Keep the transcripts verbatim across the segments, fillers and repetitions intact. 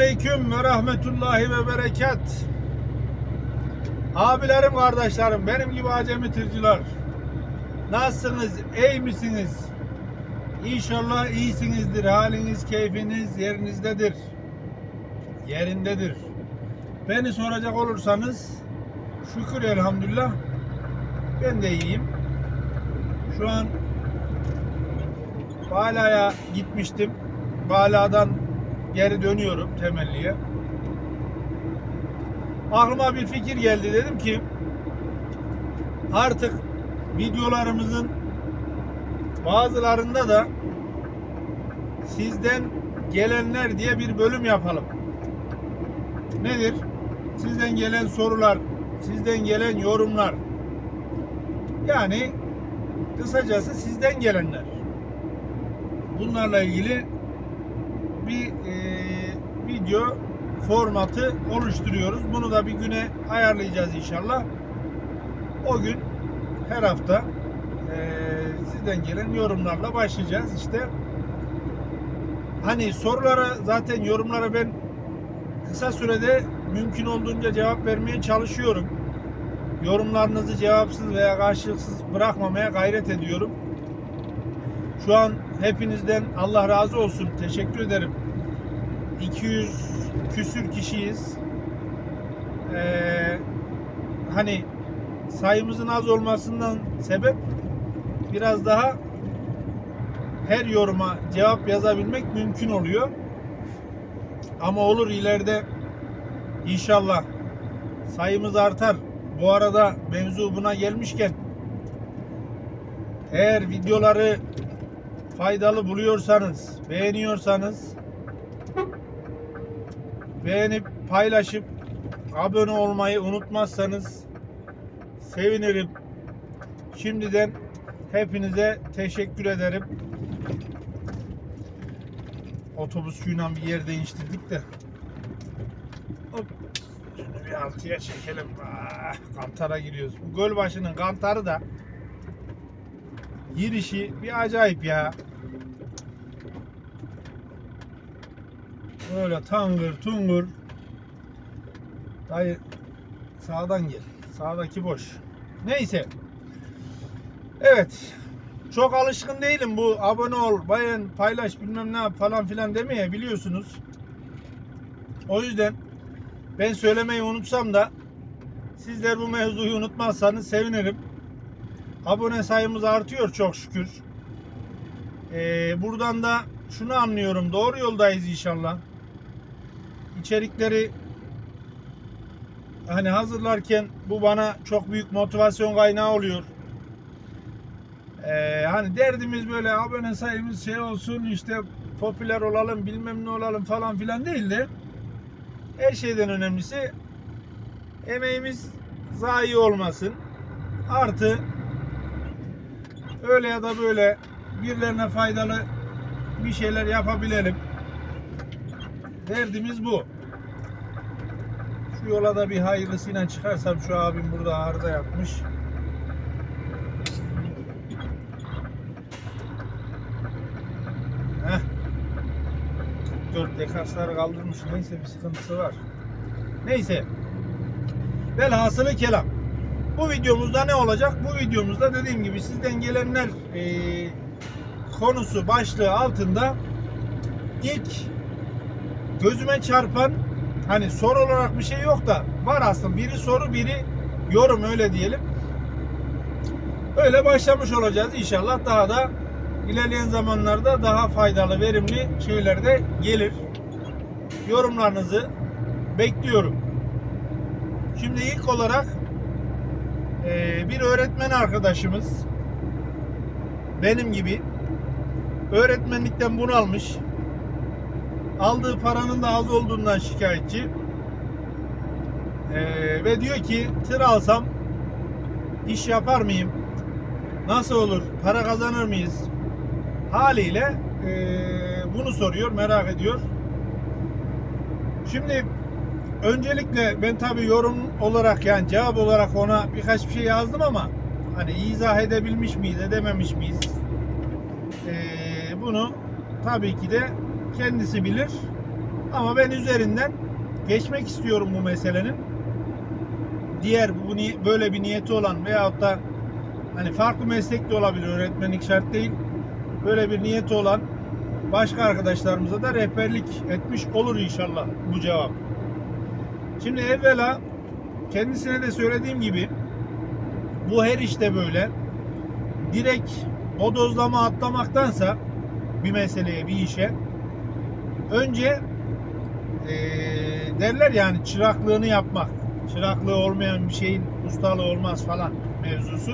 Aleyküm ve rahmetullahi ve berekat. Abilerim, kardeşlerim, benim gibi acemi tırcılar, nasılsınız, iyi misiniz? İnşallah iyisinizdir, haliniz, keyfiniz yerinizdedir, yerindedir. Beni soracak olursanız, şükür elhamdülillah, ben de iyiyim. Şu an Bala'ya gitmiştim, Bala'dan geri dönüyorum Temelli'ye. Aklıma bir fikir geldi, dedim ki artık videolarımızın bazılarında da sizden gelenler diye bir bölüm yapalım. Nedir? Sizden gelen sorular, sizden gelen yorumlar. Yani kısacası sizden gelenler. Bunlarla ilgili bir e, video formatı oluşturuyoruz. Bunu da bir güne ayarlayacağız inşallah. O gün her hafta e, sizden gelen yorumlarla başlayacağız. İşte hani sorulara, zaten yorumlara ben kısa sürede mümkün olduğunca cevap vermeye çalışıyorum. Yorumlarınızı cevapsız veya karşılıksız bırakmamaya gayret ediyorum. Şu an hepinizden Allah razı olsun, teşekkür ederim. iki yüz küsür kişiyiz. Ee, hani sayımızın az olmasından sebep biraz daha her yoruma cevap yazabilmek mümkün oluyor. Ama olur ileride inşallah sayımız artar. Bu arada mevzu buna gelmişken, eğer videoları faydalı buluyorsanız, beğeniyorsanız, beğenip paylaşıp abone olmayı unutmazsanız sevinirim. Şimdiden hepinize teşekkür ederim. Otobüs suyuyla bir yer değiştirdik de. Hop. Şunu bir altıya çekelim. Ah, Kantar'a giriyoruz. Bu Gölbaşı'nın Kantar'ı da girişi bir acayip ya. Böyle tangır tungur. Dayı sağdan gel. Sağdaki boş. Neyse. Evet. Çok alışkın değilim bu abone ol, beğen, paylaş, bilmem ne yap falan filan demeye, biliyorsunuz. O yüzden ben söylemeyi unutsam da sizler bu mevzuyu unutmazsanız sevinirim. Abone sayımız artıyor çok şükür. Ee, buradan da şunu anlıyorum. Doğru yoldayız inşallah. İçerikleri hani hazırlarken bu bana çok büyük motivasyon kaynağı oluyor. Ee, hani derdimiz böyle abone sayımız şey olsun, işte popüler olalım, bilmem ne olalım falan filan değil de her şeyden önemlisi emeğimiz zayi olmasın. Artı öyle ya da böyle birilerine faydalı bir şeyler yapabilelim. Derdimiz bu. Şu yola da bir hayırlısıyla çıkarsam, şu abim burada arıza yapmış. Heh. kırk dört dekasları kaldırmış. Neyse, bir sıkıntısı var. Neyse. Velhasılı kelam. Bu videomuzda ne olacak? Bu videomuzda dediğim gibi sizden gelenler e, konusu başlığı altında ilk gözüme çarpan, hani soru olarak bir şey yok da var aslında, biri soru biri yorum, öyle diyelim. Öyle başlamış olacağız inşallah. Daha da ilerleyen zamanlarda daha faydalı, verimli şeyler de gelir. Yorumlarınızı bekliyorum. Şimdi ilk olarak Ee, bir öğretmen arkadaşımız, benim gibi öğretmenlikten bunalmış, aldığı paranın da az olduğundan şikayetçi ee, ve diyor ki tır alsam iş yapar mıyım, nasıl olur, para kazanır mıyız, haliyle e, bunu soruyor, merak ediyor. Şimdi öncelikle ben tabii yorum olarak, yani cevap olarak ona birkaç bir şey yazdım ama hani izah edebilmiş miyiz, edememiş miyiz? Ee, bunu tabii ki de kendisi bilir. Ama ben üzerinden geçmek istiyorum bu meselenin. Diğer bu böyle bir niyeti olan veyahut da hani farklı meslek de olabilir, öğretmenlik şart değil. Böyle bir niyeti olan başka arkadaşlarımıza da rehberlik etmiş olur inşallah bu cevap. Şimdi evvela kendisine de söylediğim gibi bu her işte böyle direkt bodozlama atlamaktansa bir meseleye, bir işe önce ee, derler yani çıraklığını yapmak. Çıraklığı olmayan bir şeyin ustalığı olmaz falan mevzusu.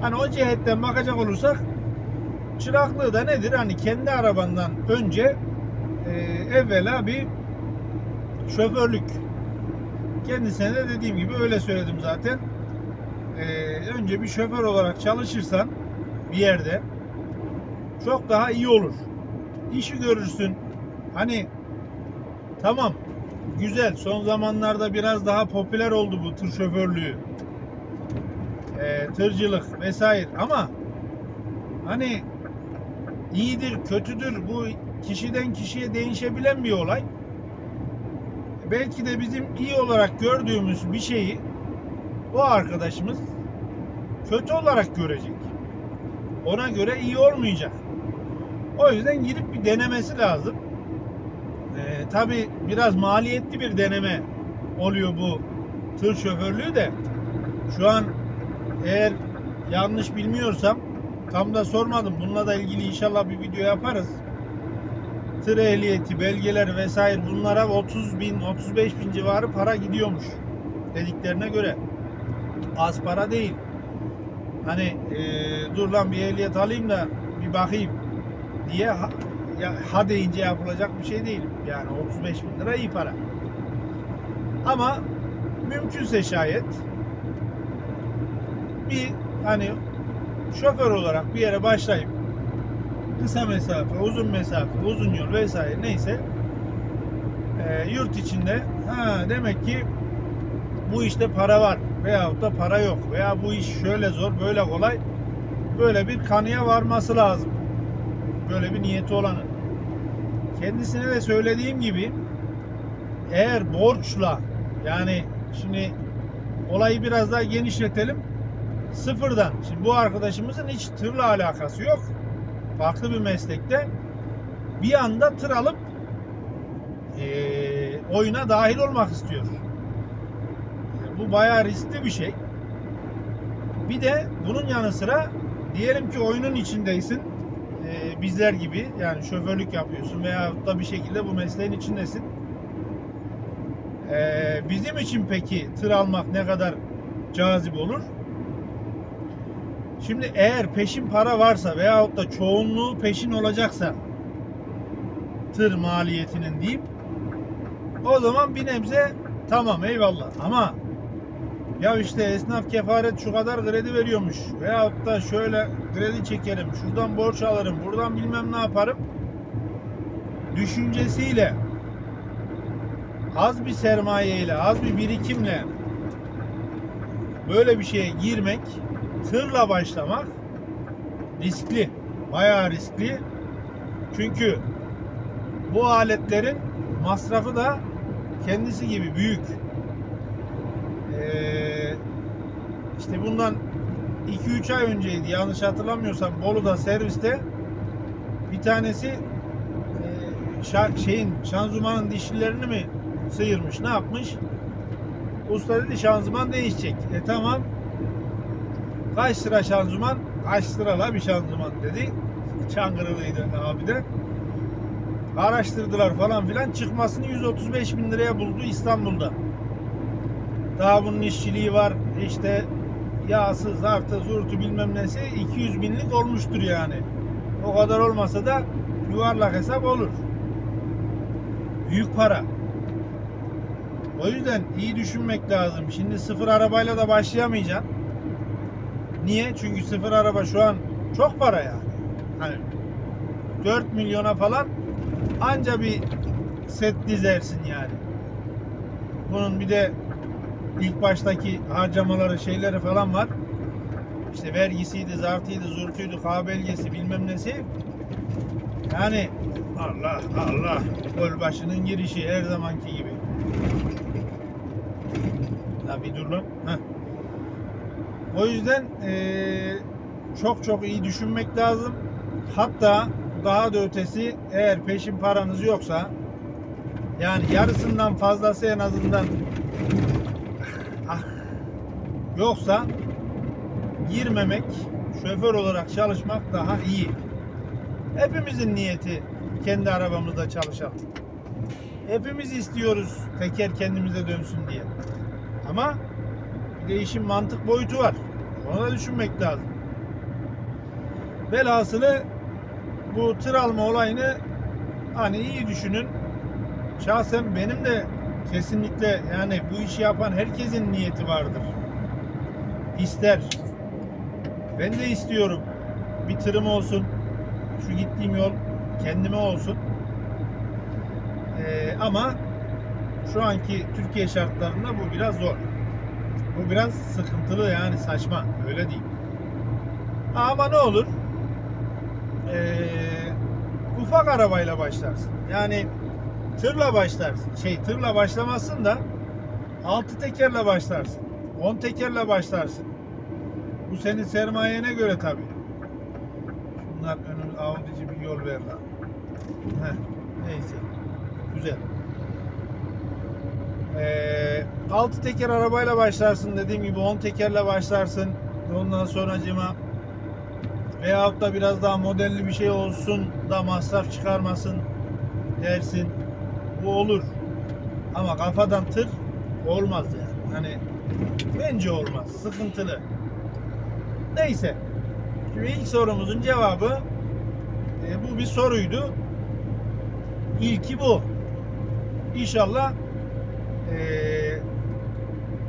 Hani o cihetten bakacak olursak çıraklığı da nedir? Hani kendi arabandan önce e, evvela bir şoförlük. Kendisine de dediğim gibi öyle söyledim zaten. E, önce bir şoför olarak çalışırsan bir yerde çok daha iyi olur. İşi görürsün. Hani tamam, güzel. Son zamanlarda biraz daha popüler oldu bu tır şoförlüğü. E, tırcılık vesaire ama hani iyidir, kötüdür, bu kişiden kişiye değişebilen bir olay. Belki de bizim iyi olarak gördüğümüz bir şeyi o arkadaşımız kötü olarak görecek. Ona göre iyi olmayacak. O yüzden girip bir denemesi lazım. Ee, tabii biraz maliyetli bir deneme oluyor bu tır şoförlüğü de. Şu an eğer yanlış bilmiyorsam, tam da sormadım. Bununla da ilgili inşallah bir video yaparız. Tır ehliyeti, belgeler vesaire, bunlara otuz bin, otuz beş bin civarı para gidiyormuş. Dediklerine göre. Az para değil. Hani e, dur lan bir ehliyet alayım da bir bakayım diye ha, ya, ha deyince yapılacak bir şey değil. Yani otuz beş bin lira iyi para. Ama mümkünse şayet bir hani şoför olarak bir yere başlayıp kısa mesafe, uzun mesafe, uzun yol vesaire neyse e, yurt içinde ha, demek ki bu işte para var veyahut da para yok veya bu iş şöyle zor, böyle kolay, böyle bir kanıya varması lazım. Böyle bir niyeti olanın. Kendisine de söylediğim gibi eğer borçla, yani şimdi olayı biraz daha genişletelim. Sıfırdan. Şimdi bu arkadaşımızın hiç tırla alakası yok. Farklı bir meslekte bir anda tır alıp e, oyuna dahil olmak istiyor. E, bu bayağı riskli bir şey. Bir de bunun yanı sıra diyelim ki oyunun içindeysin. E, bizler gibi yani şoförlük yapıyorsun veya da bir şekilde bu mesleğin içindesin. E, bizim için peki tır almak ne kadar cazip olur? Şimdi eğer peşin para varsa veyahut da çoğunluğu peşin olacaksa tır maliyetinin deyip o zaman bir nebze tamam eyvallah, ama ya işte esnaf kefaret şu kadar kredi veriyormuş veyahut da şöyle kredi çekerim, şuradan borç alırım, buradan bilmem ne yaparım düşüncesiyle az bir sermayeyle, az bir birikimle böyle bir şeye girmek, tırla başlamak riskli. Bayağı riskli. Çünkü bu aletlerin masrafı da kendisi gibi büyük. Ee, işte bundan iki üç ay önceydi yanlış hatırlamıyorsam, Bolu'da serviste bir tanesi e, şeyin, şanzımanın dişlilerini mi sıyırmış, ne yapmış? Usta dedi şanzıman değişecek. E tamam. Kaç lira şanzıman? Kaç lira la bir şanzıman dedi. Çankırılıydı abi de. Araştırdılar falan filan. Çıkmasını yüz otuz beş bin liraya buldu İstanbul'da. Daha bunun işçiliği var. İşte yağsı, zartı, zurtu bilmem nesi iki yüz binlik olmuştur yani. O kadar olmasa da yuvarlak hesap olur. Büyük para. O yüzden iyi düşünmek lazım. Şimdi sıfır arabayla da başlayamayacaksın. Niye? Çünkü sıfır araba şu an çok para yani. Hani dört milyona falan anca bir set dizersin yani. Bunun bir de ilk baştaki harcamaları, şeyleri falan var. İşte vergisiydi, zartıydı, zurtuydu, K belgesi bilmem nesi. Yani Allah Allah, Gölbaşı'nın girişi her zamanki gibi. Ha, bir dur lan. Heh. O yüzden ee, çok çok iyi düşünmek lazım. Hatta daha da ötesi, eğer peşin paranız yoksa, yani yarısından fazlası en azından yoksa, girmemek, şoför olarak çalışmak daha iyi. Hepimizin niyeti kendi arabamızda çalışalım. Hepimiz istiyoruz teker kendimize dönsün diye. Ama bir de işin mantık boyutu var. Onu da düşünmek lazım. Velhasılı bu tır alma olayını hani iyi düşünün. Şahsen benim de kesinlikle, yani bu işi yapan herkesin niyeti vardır. İster. Ben de istiyorum. Bir tırım olsun. Şu gittiğim yol kendime olsun. Ee, ama şu anki Türkiye şartlarında bu biraz zor. Bu biraz sıkıntılı, yani saçma. Öyle değil. Ama ne olur? Ee, ufak arabayla başlarsın. Yani tırla başlarsın. Şey tırla başlamazsın da altı tekerle başlarsın. on tekerle başlarsın. Bu senin sermayene göre tabii. Bunlar önümüz avcı bir yol verdi. Neyse. Güzel. Ee, altı teker arabayla başlarsın, dediğim gibi on tekerle başlarsın. Ondan sonracıma veyahut da biraz daha modelli bir şey olsun da masraf çıkarmasın dersin. Bu olur. Ama kafadan tır olmaz yani. Hani bence olmaz. Sıkıntılı. Neyse. Şimdi ilk sorumuzun cevabı e, bu bir soruydu. İlki bu. İnşallah e,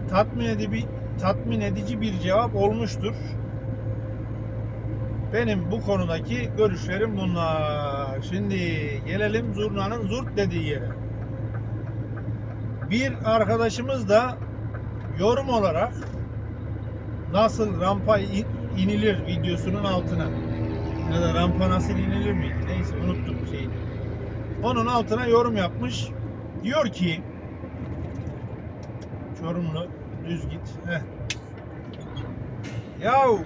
tatmin edici, tatmin edici bir cevap olmuştur. Benim bu konudaki görüşlerim bunlar. Şimdi gelelim zurnanın zurt dediği yere. Bir arkadaşımız da yorum olarak nasıl rampa inilir videosunun altına, ya da rampa nasıl inilir miydi? Neyse, unuttum şeyi. Onun altına yorum yapmış. Diyor ki Çorumlu düz git. Heh. Yahu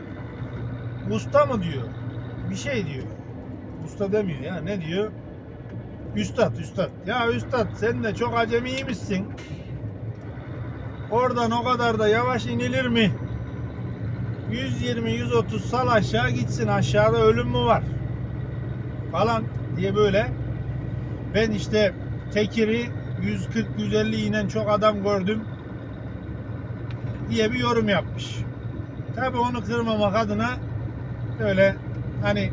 usta mı diyor? Bir şey diyor. Usta demiyor ya. Ne diyor? Üstad, üstad. Ya üstad, sen de çok acemiymişsin. Oradan o kadar da yavaş inilir mi? yüz yirmi yüz otuz sal aşağı gitsin. Aşağıda ölüm mü var? Falan diye böyle. Ben işte tekiri yüz kırk yüz elli inen çok adam gördüm diye bir yorum yapmış. Tabii onu kırmamak adına böyle hani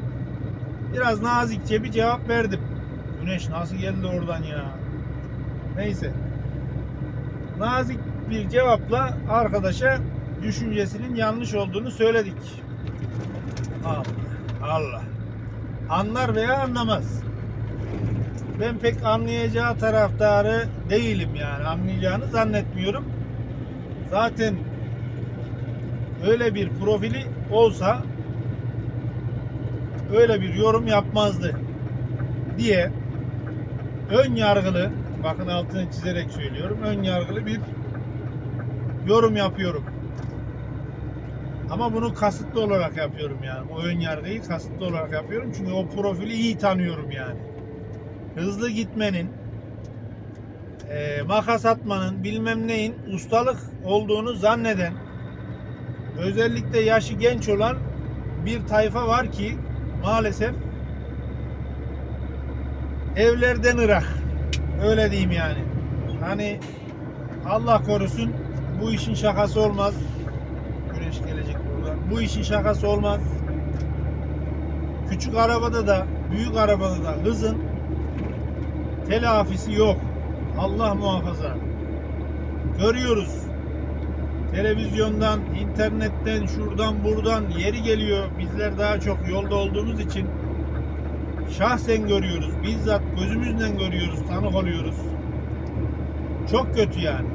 biraz nazikçe bir cevap verdim. Güneş nasıl geldi oradan ya? Neyse. Nazik bir cevapla arkadaşa düşüncesinin yanlış olduğunu söyledik. Allah Allah. Anlar veya anlamaz. Ben pek anlayacağı taraftarı değilim yani. Anlayacağını zannetmiyorum. Zaten öyle bir profili olsa öyle bir yorum yapmazdı diye ön yargılı, bakın altını çizerek söylüyorum, ön yargılı bir yorum yapıyorum. Ama bunu kasıtlı olarak yapıyorum yani. O ön yargıyı kasıtlı olarak yapıyorum. Çünkü o profili iyi tanıyorum yani. Hızlı gitmenin, e, makas atmanın, bilmem neyin ustalık olduğunu zanneden, özellikle yaşı genç olan bir tayfa var ki maalesef evlerden ırak. Öyle diyeyim yani. Hani Allah korusun, bu işin şakası olmaz. Güneş gelecek buradan. Bu işin şakası olmaz. Küçük arabada da büyük arabada da hızın telafisi yok. Allah muhafaza. Görüyoruz. Televizyondan, internetten, şuradan buradan yeri geliyor. Bizler daha çok yolda olduğumuz için şahsen görüyoruz. Bizzat gözümüzle görüyoruz, tanık oluyoruz. Çok kötü yani.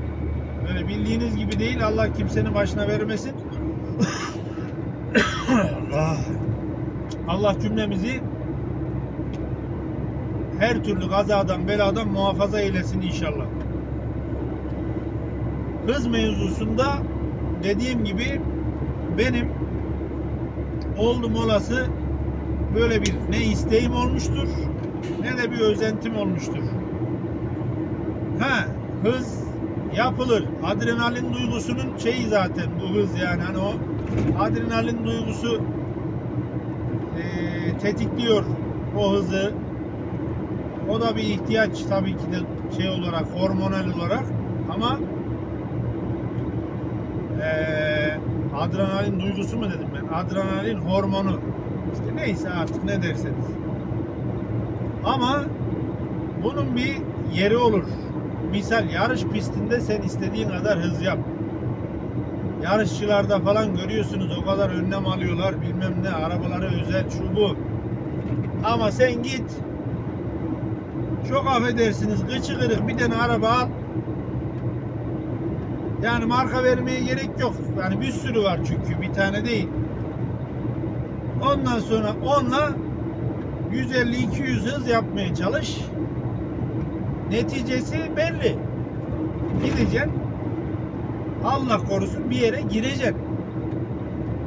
Böyle bildiğiniz gibi değil. Allah kimsenin başına vermesin. Allah cümlemizi her türlü kazadan beladan muhafaza eylesin inşallah. Hız mevzusunda dediğim gibi benim oldum olası böyle bir ne isteğim olmuştur ne de bir özentim olmuştur. Ha, hız yapılır. Adrenalin duygusunun şeyi zaten bu hız, yani hani o adrenalin duygusu e, tetikliyor o hızı. O da bir ihtiyaç tabii ki de şey olarak, hormonal olarak, ama e, adrenalin duygusu mu dedim ben? Adrenalin hormonu. İşte neyse artık ne derseniz. Ama bunun bir yeri olur. Misal yarış pistinde sen istediğin kadar hız yap. Yarışçılarda falan görüyorsunuz o kadar önlem alıyorlar, bilmem ne, arabaları özel şu bu. Ama sen git, çok affedersiniz, gıçı kırık bir tane araba al. Yani marka vermeye gerek yok. Yani bir sürü var çünkü, bir tane değil. Ondan sonra onunla yüz elli iki yüz hız yapmaya çalış. Neticesi belli. Gideceksin, Allah korusun bir yere gireceksin.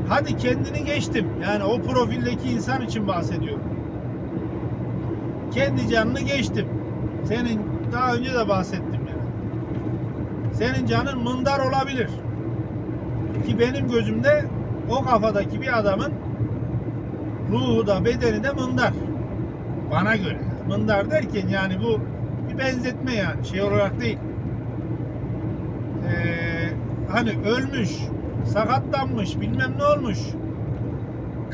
Hadi kendini geçtim. Yani o profildeki insan için bahsediyorum. Kendi canını geçtim. Senin daha önce de bahsettim yani. Senin canın mındar olabilir. Ki benim gözümde o kafadaki bir adamın ruhu da bedeni de mındar. Bana göre. Mındar derken yani bu bir benzetme yani. Şey olarak değil. Eee Hani ölmüş, sakatlanmış, bilmem ne olmuş.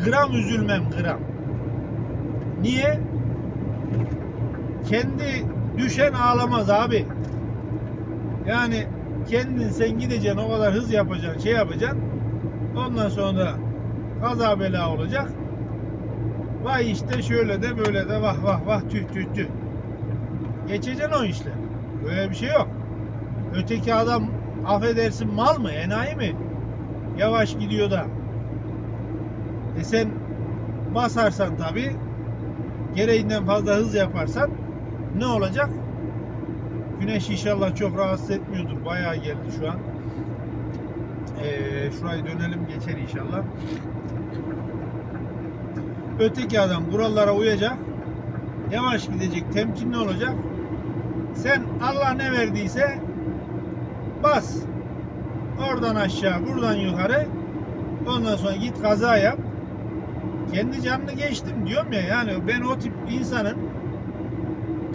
Gram üzülmem, gram. Niye? Kendi düşen ağlamaz abi. Yani kendin sen gideceksin, o kadar hız yapacaksın, şey yapacaksın. Ondan sonra kaza bela olacak. Vay işte şöyle de böyle de vah vah vah tüh tüh tüh. Geçeceksin o işleri. Böyle bir şey yok. Öteki adam affedersin mal mı, enayi mi? Yavaş gidiyor da. E sen basarsan tabii, gereğinden fazla hız yaparsan ne olacak? Güneş inşallah çok rahatsız etmiyordur. Bayağı geldi şu an. Ee, şurayı dönelim, geçer inşallah. Öteki adam kurallara uyacak. Yavaş gidecek, temkinli olacak. Sen Allah ne verdiyse bas. Oradan aşağı, buradan yukarı. Ondan sonra git kaza yap. Kendi canını geçtim diyorum ya, yani ben o tip insanın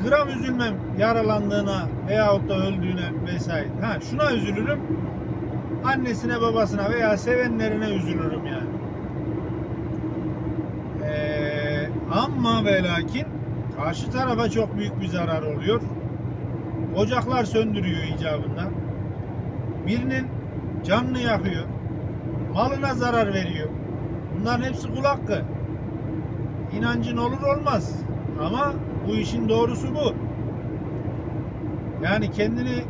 gram üzülmem yaralandığına veyahut da öldüğüne vesaire. Ha, şuna üzülürüm. Annesine, babasına veya sevenlerine üzülürüm yani. Ee, ama ve lakin karşı tarafa çok büyük bir zarar oluyor. Ocaklar söndürüyor icabında. Birinin canını yakıyor, malına zarar veriyor. Bunların hepsi kul hakkı. İnancın olur olmaz. Ama bu işin doğrusu bu. Yani kendini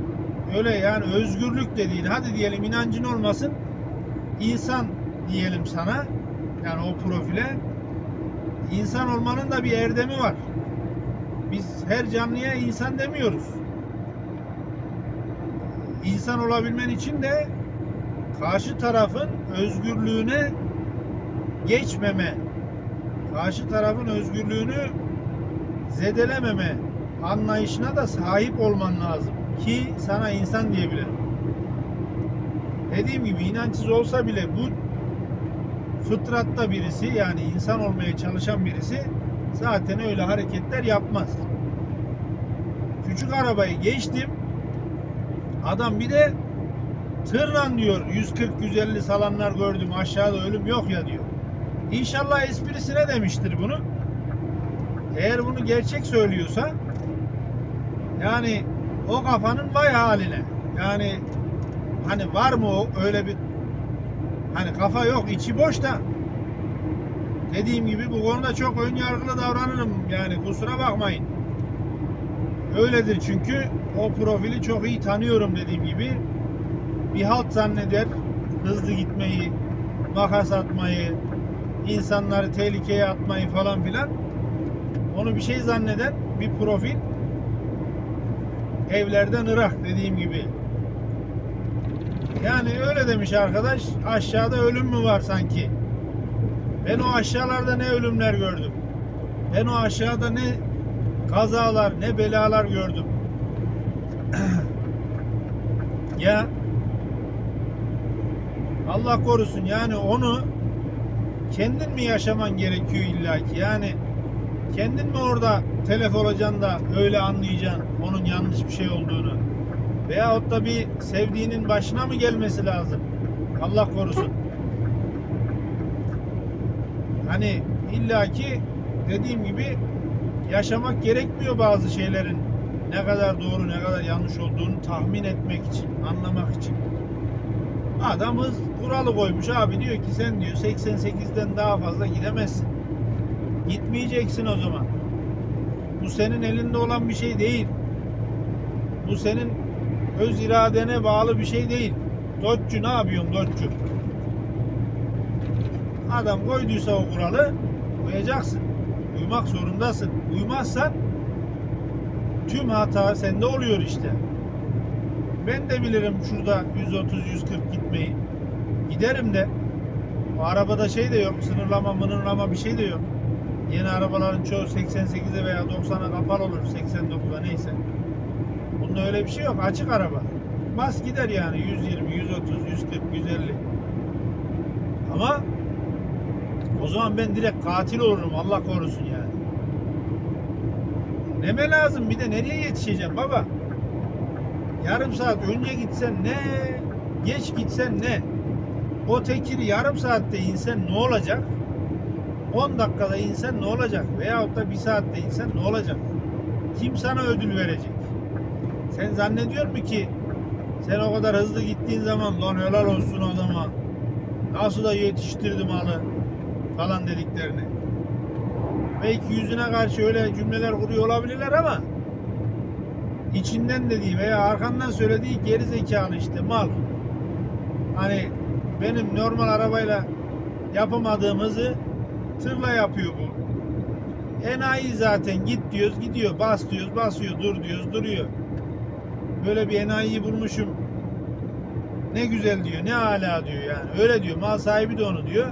öyle, yani özgürlük dediğin, hadi diyelim inancın olmasın, insan diyelim sana, yani o profile, insan olmanın da bir erdemi var. Biz her canlıya insan demiyoruz. İnsan olabilmen için de karşı tarafın özgürlüğüne geçmeme, karşı tarafın özgürlüğünü zedelememe anlayışına da sahip olman lazım ki sana insan diyebilirim. Dediğim gibi inançsız olsa bile bu fıtratta birisi, yani insan olmaya çalışan birisi zaten öyle hareketler yapmaz. Küçük arabayı geçtim. Adam bir de tırla diyor, yüz kırk yüz elli salanlar gördüm, aşağıda ölüm yok ya diyor. İnşallah esprisine demiştir bunu. Eğer bunu gerçek söylüyorsa yani o kafanın vay haline. Yani hani var mı o öyle bir, hani kafa yok, içi boş da. Dediğim gibi bu konuda çok ön yargılı davranırım yani, kusura bakmayın. Öyledir çünkü o profili çok iyi tanıyorum, dediğim gibi. Bir halt zanneder hızlı gitmeyi, makas atmayı, insanları tehlikeye atmayı falan filan. Onu bir şey zanneden bir profil, evlerden ırak dediğim gibi. Yani öyle demiş arkadaş, aşağıda ölüm mü var sanki? Ben o aşağılarda ne ölümler gördüm. Ben o aşağıda ne kazalar, ne belalar gördüm. Ya Allah korusun, yani onu kendin mi yaşaman gerekiyor illaki? Yani kendin mi orada telef olacaksın da öyle anlayacaksın onun yanlış bir şey olduğunu? Veyahut da bir sevdiğinin başına mı gelmesi lazım? Allah korusun. Hani illaki dediğim gibi yaşamak gerekmiyor bazı şeylerin ne kadar doğru ne kadar yanlış olduğunu tahmin etmek için, anlamak için. Adam hız kuralı koymuş abi, diyor ki sen diyor seksen sekizden daha fazla gidemezsin. Gitmeyeceksin o zaman. Bu senin elinde olan bir şey değil. Bu senin öz iradene bağlı bir şey değil. Dotçu, ne yapıyorsun Dotçu? Adam koyduysa o kuralı koyacaksın. Uymak zorundasın. Uymazsan tüm hata sende oluyor işte. Ben de bilirim şurada yüz otuz yüz kırk gitmeyi. Giderim de o arabada şey de yok. Sınırlama mınırlama bir şey de yok. Yeni arabaların çoğu seksen sekize veya doksana kapalı olur. seksen dokuza neyse. Bunda öyle bir şey yok. Açık araba. Bas gider yani. yüz yirmi, yüz otuz, yüz kırk, yüz elli. Ama o zaman ben direkt katil olurum. Allah korusun yani. Neme lazım? Bir de nereye yetişeceğim baba? Yarım saat önce gitsen ne? Geç gitsen ne? O tekiri yarım saatte insen ne olacak? on dakikada insen ne olacak? Veyahut da bir saatte insen ne olacak? Kim sana ödül verecek? Sen zannediyor mu ki sen o kadar hızlı gittiğin zaman lan helal olsun adama, nasıl da yetiştirdi malı falan dediklerini. Belki yüzüne karşı öyle cümleler kuruyor olabilirler ama içinden dediği veya arkandan söylediği geri zekalı işte mal. Hani benim normal arabayla yapamadığım hızı tırla yapıyor bu. Enayi zaten, git diyoruz gidiyor, bas diyoruz basıyor, dur diyoruz duruyor. Böyle bir enayiyi bulmuşum. Ne güzel diyor, ne ala diyor yani. Öyle diyor, mal sahibi de onu diyor.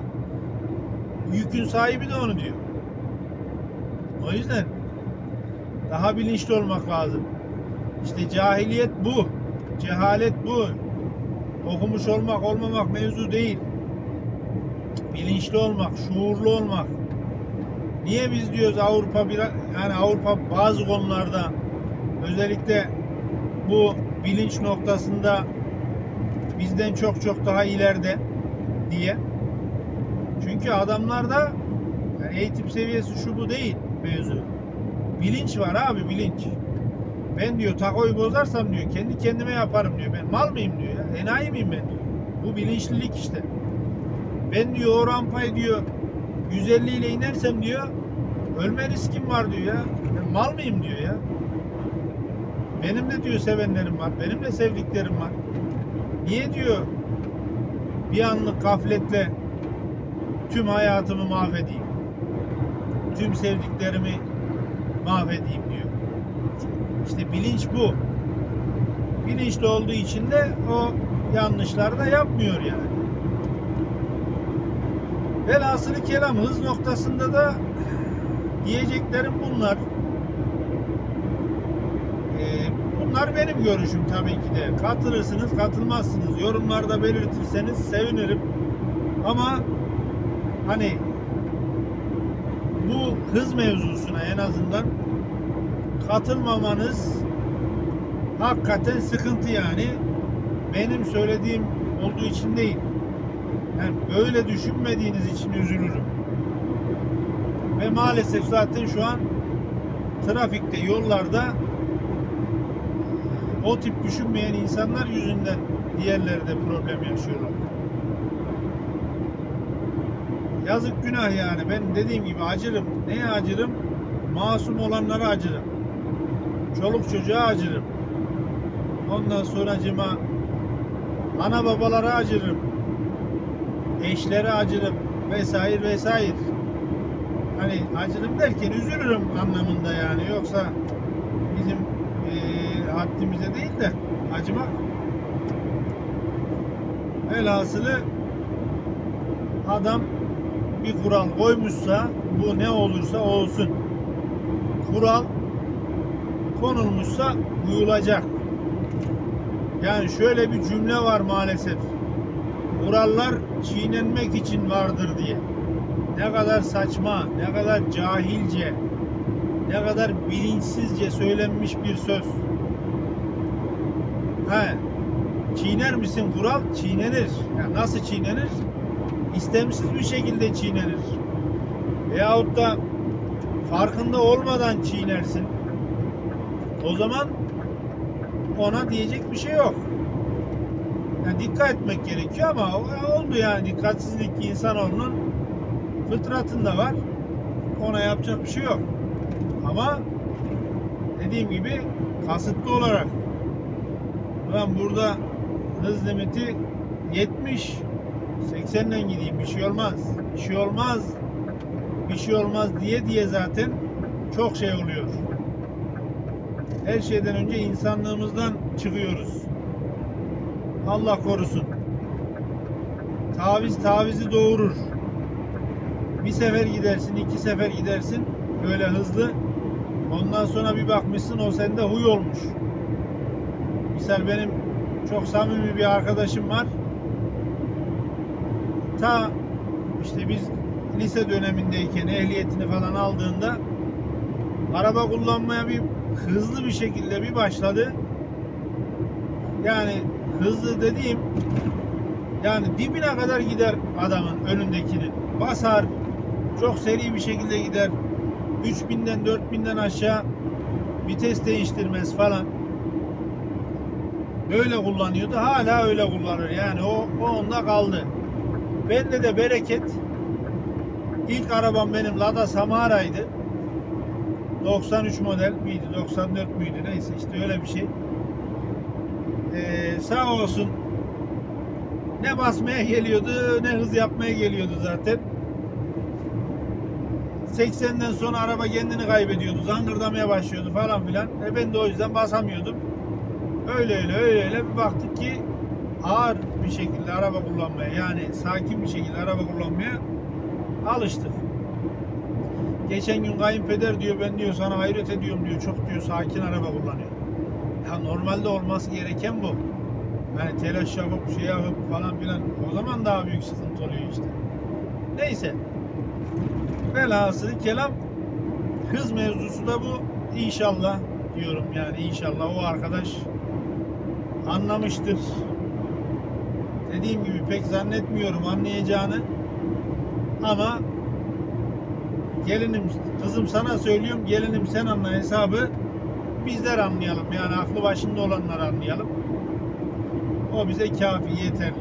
Yükün sahibi de onu diyor. O yüzden daha bilinçli olmak lazım. İşte cahiliyet bu. Cehalet bu. Okumuş olmak olmamak mevzu değil. Bilinçli olmak, şuurlu olmak. Niye biz diyoruz Avrupa biraz, yani Avrupa bazı konularda özellikle bu bilinç noktasında bizden çok çok daha ileride diye. Çünkü adamlarda yani eğitim seviyesi şu bu değil mevzu. Bilinç var abi, bilinç. Ben diyor takoyu bozarsam diyor kendi kendime yaparım diyor. Ben mal mıyım diyor ya. Enayi miyim ben diyor. Bu bilinçlilik işte. Ben diyor o rampayı diyor yüz elli ile inersem diyor ölme riskim var diyor ya. Ben mal mıyım diyor ya. Benim de diyor sevenlerim var. Benim de sevdiklerim var. Niye diyor bir anlık gafletle tüm hayatımı mahvedeyim. Tüm sevdiklerimi mahvedeyim diyor. İşte bilinç bu. Bilinçli olduğu için de o yanlışları da yapmıyor yani. Velhasılı kelam hız noktasında da diyeceklerim bunlar. Bunlar benim görüşüm tabii ki de. Katılırsınız, katılmazsınız. Yorumlarda belirtirseniz sevinirim. Ama hani bu hız mevzusuna en azından katılmamanız hakikaten sıkıntı yani. Benim söylediğim olduğu için değil. Yani böyle düşünmediğiniz için üzülürüm. Ve maalesef zaten şu an trafikte, yollarda o tip düşünmeyen insanlar yüzünden diğerleri de problem yaşıyorlar. Yazık, günah yani. Ben dediğim gibi acırım. Neye acırım? Masum olanlara acırım. Çoluk çocuğa acırım. Ondan sonracıma ana babalara acırım. Eşlere acırım. Vesaire vesaire. hani acırım derken üzülürüm anlamında yani, yoksa bizim e, haddimize değil de acımak. Velhasılı adam bir kural koymuşsa bu ne olursa olsun, kural konulmuşsa uyulacak. Yani şöyle bir cümle var maalesef, kurallar çiğnenmek için vardır diye. Ne kadar saçma, ne kadar cahilce, ne kadar bilinçsizce söylenmiş bir söz. He, çiğner misin kural? Çiğnenir. Yani nasıl çiğnenir? İstemsiz bir şekilde çiğnenir. Veyahut da farkında olmadan çiğnersin. O zaman ona diyecek bir şey yok. Yani dikkat etmek gerekiyor ama oldu yani, dikkatsizlik insanoğlunun fıtratında var. Ona yapacak bir şey yok. Ama dediğim gibi kasıtlı olarak, ben burada hız limiti yetmiş, seksenden gideyim, bir şey olmaz, bir şey olmaz, bir şey olmaz diye diye zaten çok şey oluyor. Her şeyden önce insanlığımızdan çıkıyoruz. Allah korusun. Taviz tavizi doğurur. Bir sefer gidersin, iki sefer gidersin böyle hızlı. Ondan sonra bir bakmışsın o sende huy olmuş. Misal benim çok samimi bir arkadaşım var. Ta işte biz lise dönemindeyken ehliyetini falan aldığında araba kullanmaya bir hızlı bir şekilde bir başladı. Yani hızlı dediğim yani dibine kadar gider adamın önündekini. Basar. Çok seri bir şekilde gider. üç binden dört binden aşağı vites değiştirmez falan. Böyle kullanıyordu. Hala öyle kullanır. Yani o, o onda kaldı. Bende de bereket. İlk arabam benim Lada Samara'ydı. doksan üç model miydi? doksan dört müydü? Neyse işte öyle bir şey. Ee, sağ olsun ne basmaya geliyordu ne hız yapmaya geliyordu zaten. seksenden sonra araba kendini kaybediyordu. Zangırdamaya başlıyordu falan filan. E ben de o yüzden basamıyordum. Öyle öyle öyle öyle bir baktık ki ağır bir şekilde araba kullanmaya, yani sakin bir şekilde araba kullanmaya alıştık. Geçen gün kayınpeder diyor, ben diyor sana hayret ediyorum diyor, çok diyor sakin araba kullanıyor. Ya normalde olması gereken bu. Yani telaş yapıp şey yapıp falan filan, o zaman daha büyük sıkıntı oluyor işte. Neyse. Velhasıl kelam hız mevzusu da bu. İnşallah diyorum yani, inşallah o arkadaş anlamıştır. Dediğim gibi pek zannetmiyorum anlayacağını ama gelinim, kızım sana söylüyorum, gelinim sen anla hesabı bizler anlayalım. Yani aklı başında olanlar anlayalım. O bize kafi, yeterli.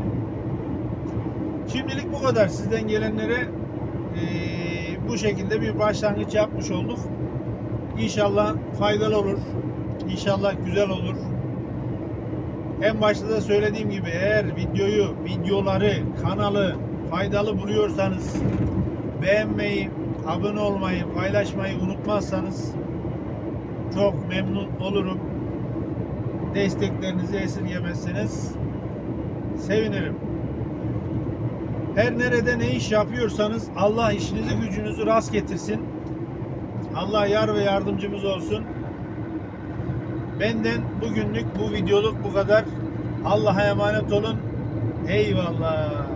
Şimdilik bu kadar. Sizden gelenlere e, bu şekilde bir başlangıç yapmış olduk. İnşallah faydalı olur. İnşallah güzel olur. En başta da söylediğim gibi eğer videoyu, videoları, kanalı faydalı buluyorsanız beğenmeyi, abone olmayı, paylaşmayı unutmazsanız çok memnun olurum. Desteklerinizi esirgemezseniz sevinirim. Her nerede ne iş yapıyorsanız Allah işinizi gücünüzü rast getirsin. Allah yar ve yardımcımız olsun. Benden bugünlük bu videoluk bu kadar. Allah'a emanet olun. Eyvallah.